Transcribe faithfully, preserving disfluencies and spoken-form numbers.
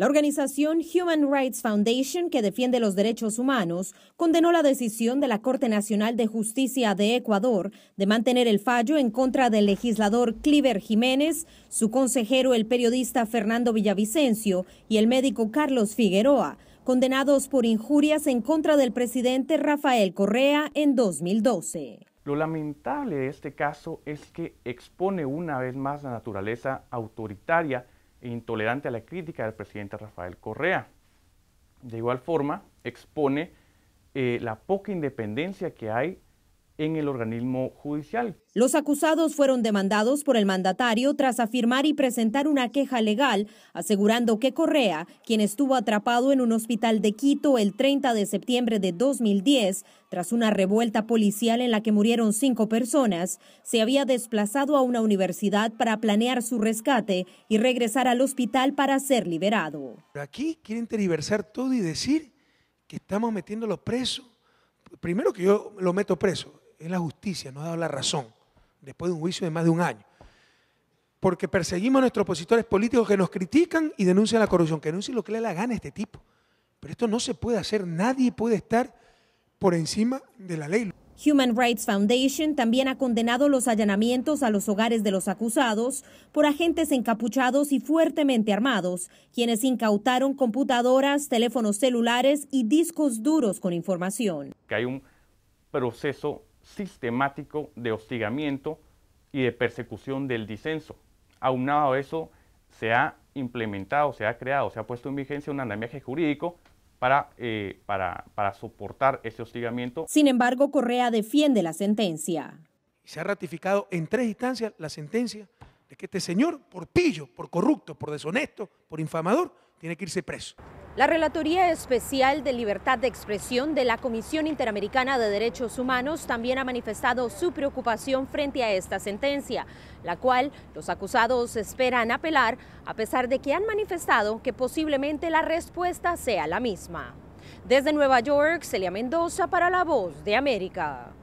La organización Human Rights Foundation, que defiende los derechos humanos, condenó la decisión de la Corte Nacional de Justicia de Ecuador de mantener el fallo en contra del legislador Cliver Jiménez, su consejero el periodista Fernando Villavicencio y el médico Carlos Figueroa, condenados por injurias en contra del presidente Rafael Correa en dos mil doce. Lo lamentable de este caso es que expone una vez más la naturaleza autoritaria e intolerante a la crítica del presidente Rafael Correa. De igual forma, expone eh, la poca independencia que hay en el organismo judicial. Los acusados fueron demandados por el mandatario tras afirmar y presentar una queja legal, asegurando que Correa, quien estuvo atrapado en un hospital de Quito el treinta de septiembre de dos mil diez, tras una revuelta policial en la que murieron cinco personas, se había desplazado a una universidad para planear su rescate y regresar al hospital para ser liberado. Aquí quieren tergiversar todo y decir que estamos metiéndolo preso. Primero que yo lo meto preso. Es la justicia, nos ha dado la razón, después de un juicio de más de un año. Porque perseguimos a nuestros opositores políticos que nos critican y denuncian la corrupción, que denuncien lo que le da la gana a este tipo. Pero esto no se puede hacer, nadie puede estar por encima de la ley. Human Rights Foundation también ha condenado los allanamientos a los hogares de los acusados por agentes encapuchados y fuertemente armados, quienes incautaron computadoras, teléfonos celulares y discos duros con información. Que hay un proceso sistemático de hostigamiento y de persecución del disenso. Aunado a eso, se ha implementado, se ha creado, se ha puesto en vigencia un andamiaje jurídico para, eh, para, para soportar ese hostigamiento. Sin embargo, Correa defiende la sentencia. Se ha ratificado en tres instancias la sentencia de que este señor, por pillo, por corrupto, por deshonesto, por infamador, tiene que irse preso. La Relatoría Especial de Libertad de Expresión de la Comisión Interamericana de Derechos Humanos también ha manifestado su preocupación frente a esta sentencia, la cual los acusados esperan apelar, a pesar de que han manifestado que posiblemente la respuesta sea la misma. Desde Nueva York, Celia Mendoza para La Voz de América.